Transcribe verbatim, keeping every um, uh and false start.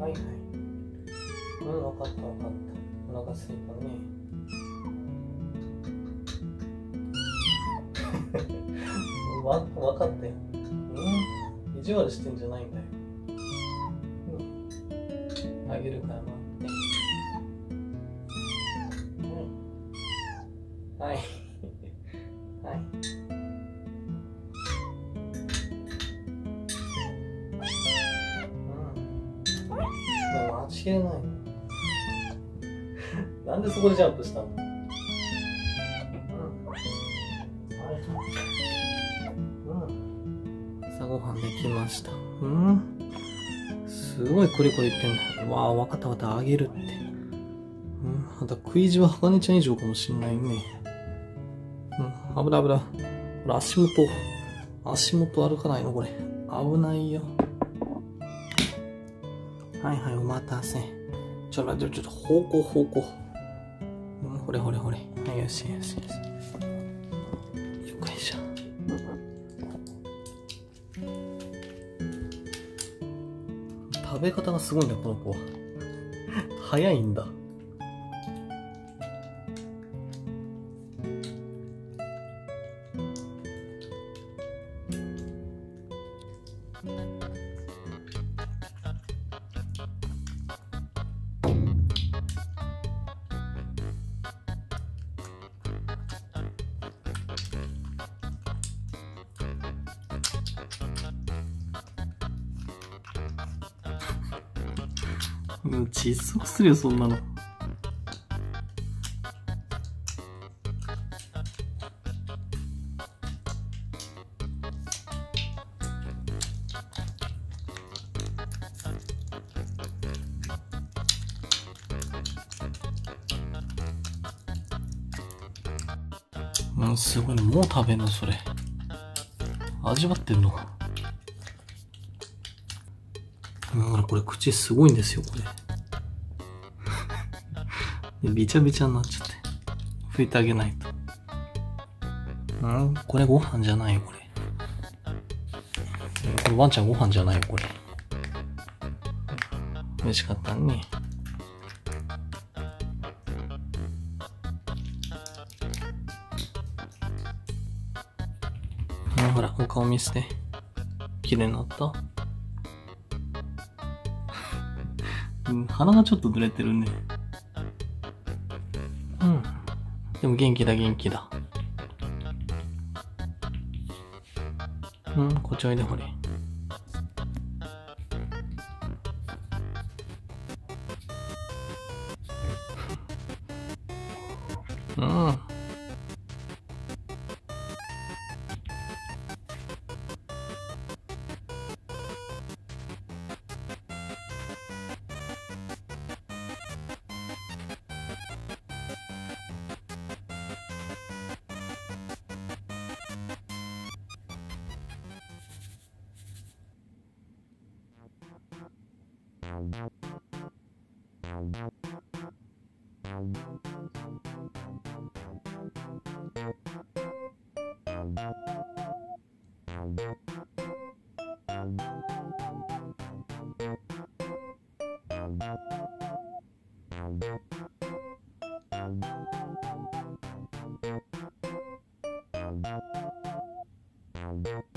はいはい、うん、分かった分かった、お腹すいたね。わ分かったよ、うん、意地悪してんじゃないんだよ、うん、あげるから待って、うん、はいはい、間違えないなんでそこでジャンプしたの、うん、はい、うん、朝ごはんできました。うん、すごいコリコリ言ってんだ。わあ、わかったわかった、あげるって、うん、あんた食い意地は茜ちゃん以上かもしんないね。うん、危ない危ない、これ足元足元歩かないのこれ、危ないよ。はいはい、お待たせ。ちょっと待って、ちょっと方向方向。うん、ほれほれほれ。はい、よしよしよし。よっこいしょ。食べ方がすごいな、この子は。早いんだ。もう窒息するよ、そんなの。うん、すごいね、もう食べんのそれ。味わってんの。うん、これ口すごいんですよ、これ。びちゃびちゃになっちゃって。拭いてあげないと。うん、これご飯じゃないよ、これ。これワンちゃんご飯じゃないよ、これ。美味しかったね。うん、ほら、お顔見せて。綺麗になった。うん、鼻がちょっと濡れてるね。でも元気だ元気だ。うん、こっちおいでほれ。うん、Thank you.